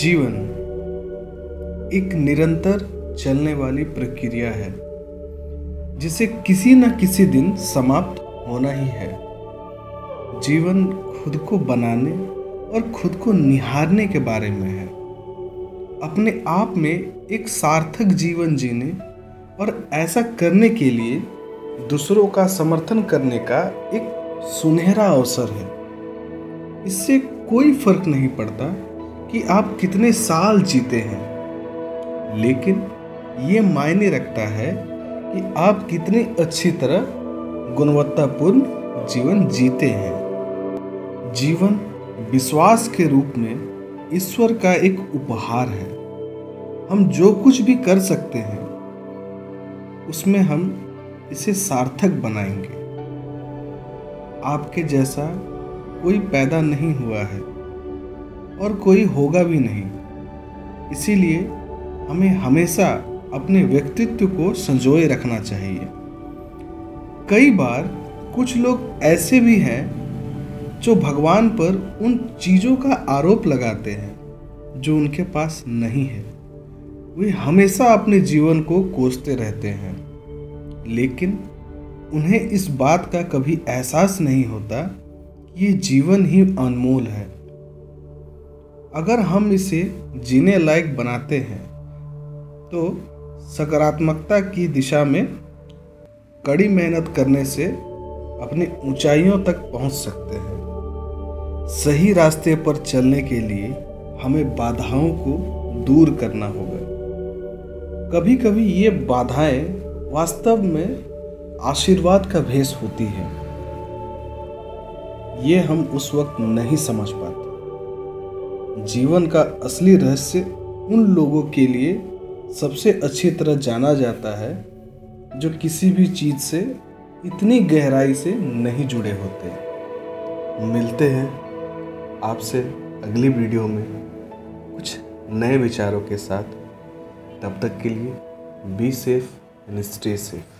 जीवन एक निरंतर चलने वाली प्रक्रिया है जिसे किसी न किसी दिन समाप्त होना ही है। जीवन खुद को बनाने और खुद को निहारने के बारे में है। अपने आप में एक सार्थक जीवन जीने और ऐसा करने के लिए दूसरों का समर्थन करने का एक सुनहरा अवसर है। इससे कोई फर्क नहीं पड़ता कि आप कितने साल जीते हैं, लेकिन ये मायने रखता है कि आप कितने अच्छी तरह गुणवत्तापूर्ण जीवन जीते हैं। जीवन विश्वास के रूप में ईश्वर का एक उपहार है। हम जो कुछ भी कर सकते हैं उसमें हम इसे सार्थक बनाएंगे। आपके जैसा कोई पैदा नहीं हुआ है और कोई होगा भी नहीं, इसीलिए हमें हमेशा अपने व्यक्तित्व को संजोए रखना चाहिए। कई बार कुछ लोग ऐसे भी हैं जो भगवान पर उन चीज़ों का आरोप लगाते हैं जो उनके पास नहीं है। वे हमेशा अपने जीवन को कोसते रहते हैं, लेकिन उन्हें इस बात का कभी एहसास नहीं होता कि ये जीवन ही अनमोल है। अगर हम इसे जीने लायक बनाते हैं तो सकारात्मकता की दिशा में कड़ी मेहनत करने से अपनी ऊंचाइयों तक पहुंच सकते हैं। सही रास्ते पर चलने के लिए हमें बाधाओं को दूर करना होगा। कभी कभी ये बाधाएं वास्तव में आशीर्वाद का भेस होती है, ये हम उस वक्त नहीं समझ पाते। जीवन का असली रहस्य उन लोगों के लिए सबसे अच्छी तरह जाना जाता है जो किसी भी चीज़ से इतनी गहराई से नहीं जुड़े होते। मिलते हैं आपसे अगली वीडियो में कुछ नए विचारों के साथ। तब तक के लिए be safe and stay safe.